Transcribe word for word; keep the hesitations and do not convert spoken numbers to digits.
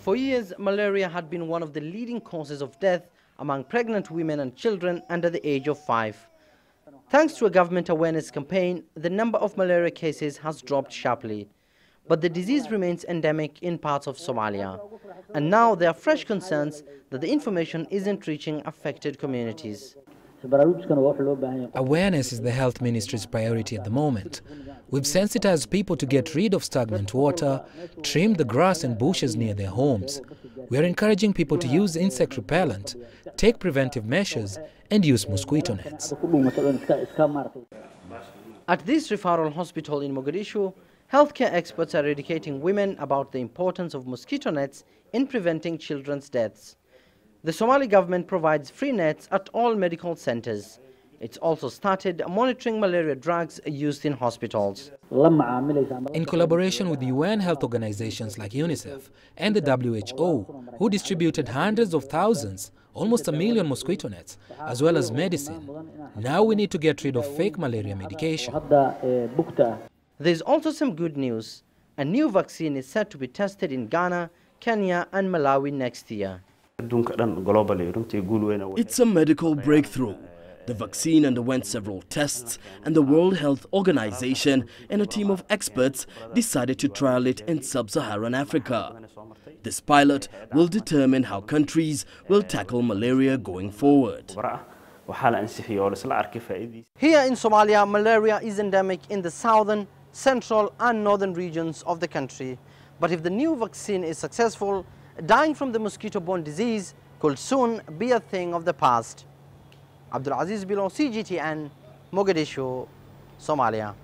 For years, malaria had been one of the leading causes of death among pregnant women and children under the age of five. Thanks to a government awareness campaign, the number of malaria cases has dropped sharply. But the disease remains endemic in parts of Somalia. And now there are fresh concerns that the information isn't reaching affected communities. Awareness is the health ministry's priority at the moment. We've sensitized people to get rid of stagnant water, trim the grass and bushes near their homes. We are encouraging people to use insect repellent, take preventive measures, and use mosquito nets. At this referral hospital in Mogadishu, healthcare experts are educating women about the importance of mosquito nets in preventing children's deaths. The Somali government provides free nets at all medical centers. It's also started monitoring malaria drugs used in hospitals. In collaboration with U N health organizations like UNICEF and the W H O, who distributed hundreds of thousands, almost a million mosquito nets, as well as medicine, now we need to get rid of fake malaria medication. There's also some good news. A new vaccine is set to be tested in Ghana, Kenya, and Malawi next year. It's a medical breakthrough. The vaccine underwent several tests, and the World Health Organization and a team of experts decided to trial it in sub-Saharan Africa. This pilot will determine how countries will tackle malaria going forward. Here in Somalia, malaria is endemic in the southern, central, and northern regions of the country. But if the new vaccine is successful, dying from the mosquito-borne disease could soon be a thing of the past. Abdulaziz Bilon, C G T N, Mogadishu, Somalia.